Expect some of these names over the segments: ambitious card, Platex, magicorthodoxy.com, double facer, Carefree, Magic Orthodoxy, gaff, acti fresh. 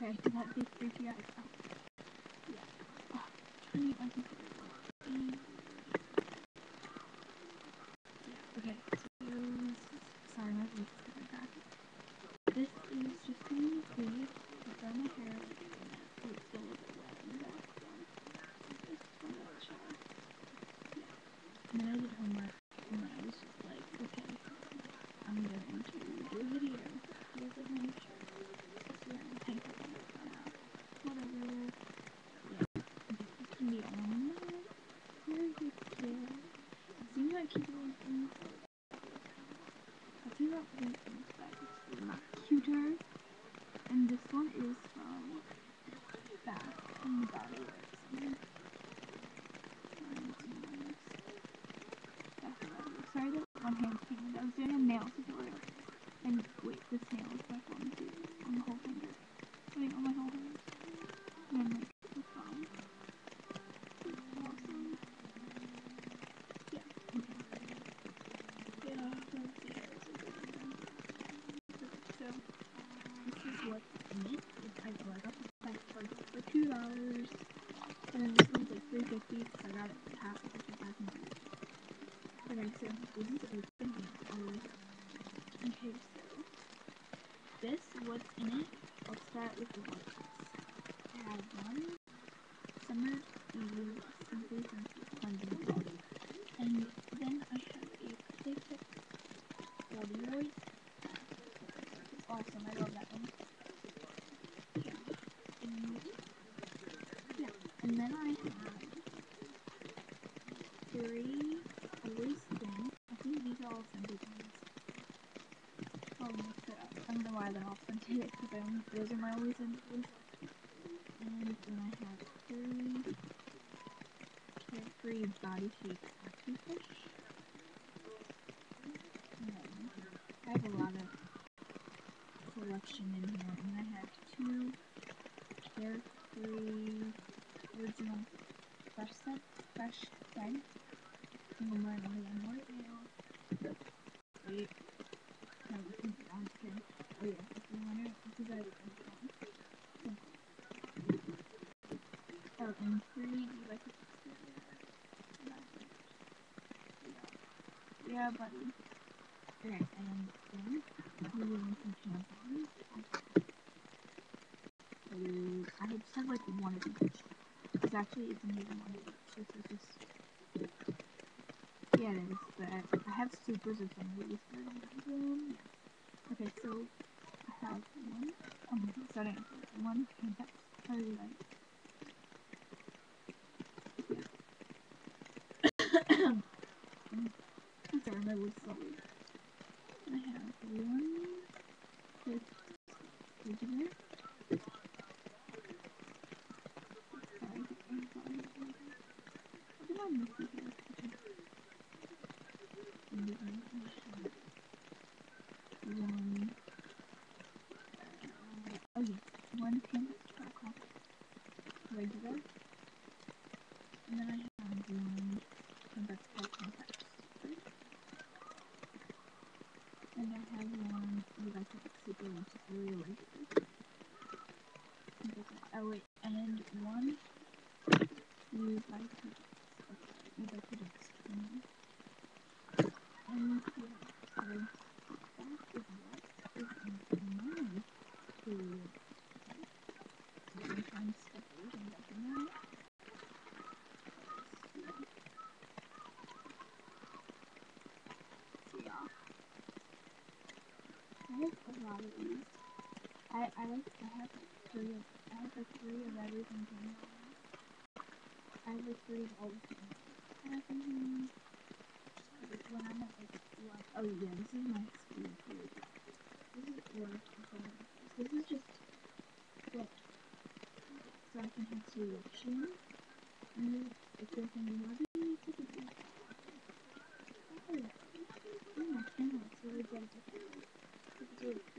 Okay, I want these three to you guys. Yeah. I'm trying to get my computer. Yeah, okay. So, sorry, my voice is going back. This is just going to be clean. I've done my hair. So it's still a little bit wet in the back. Yeah. And then I did homework. And then I was just like, okay, I'm going to do a video. This is my shirt. This is my tank. And this one is from Bath and Body Works. Sorry that one hand's painted. I was doing a nail tutorial. And wait, this nail is like one too on the whole finger. I mean on my whole hand. And then like the thumb. It's awesome. Yeah. Yeah, those nails are good. So this is what's in it. I got this back for $2. And then this one's like $3.50 because I got it for half of the $500. Okay, so this is open. Okay, so this, what's in it? Let's start with the whites. I have one summer eve simply cleansing body, and then I have a Platex body wash. It's awesome. I love that one. Yeah, and then I have three. I'll mix it up. I don't know why they're all scented because those are my only scented ones. And then I have three Carefree body shapes acne fish. I have a lot of selection in here, and I have two Carefree original fresh scent. And I'm wearing only one right now. Wait. No, this is the wrong skin. Oh yeah, this is the one. This is already the one. Oh, and three, you like this? Yeah, buddy. Okay, and then we want some tampons. I just have like one of each. Because actually it's only one of each. This is just... Yeah, it is, but I have supers of things. Okay, so I have one. So I didn't have one. Okay, that's probably right. I'm sorry, my voice is all weird. I have one with regular. Sorry, what did I miss here? One pink regular, and then I have one compact, and I have one super one, really regular. Oh wait, and one you like to and that is what is mine to I'm stuck in that room. So yeah. I have a lot of these. I have like three of everything going on. I have like three of all the things. I have something when I'm at like one. Oh yeah, this is my screen. This is one. This is just what so I can have selection, and then if there's any other thing, I can do my camera, it's really good. It's really cute.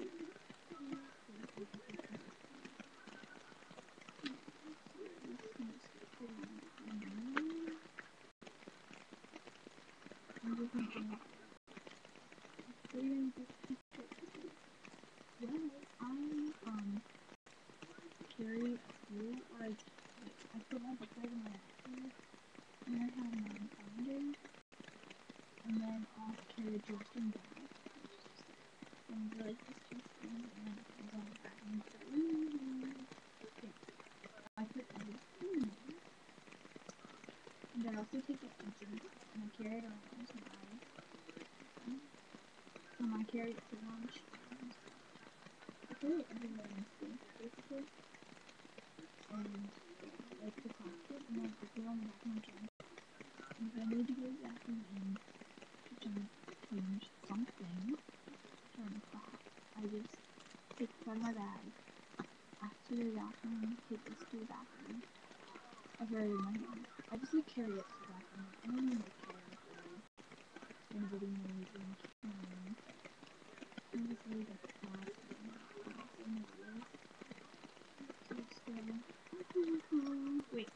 I'm just thinking, well, And I also take extensions and I carry it on and I carry it to launch. I carry it everywhere in the space, basically. And like the closet, and like the girl in the bathroom gym. And if I need to go to the bathroom and change something during class, I just take it from my bag. After the bathroom, take this to the bathroom. I carry it in my hand. I just like carry it to the bathroom. I don't even like carry it away. Anybody knows and carrying. I just leave it to class. Wait.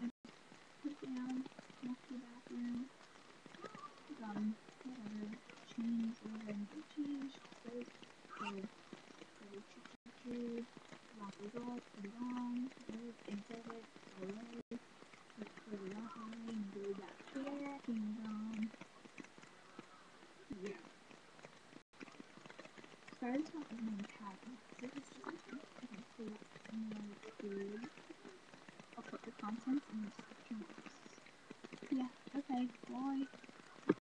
I put it down next to the bathroom. Whatever. Change, whatever I need to change. Clothes. Go. Lock it up, put it on, move, insert it, go away, put it on, and go back here, and on. Yeah. So I just want to make a pattern. This is just like this, I can pull up and then through. I'll put the contents in the description box. Yeah, okay, bye.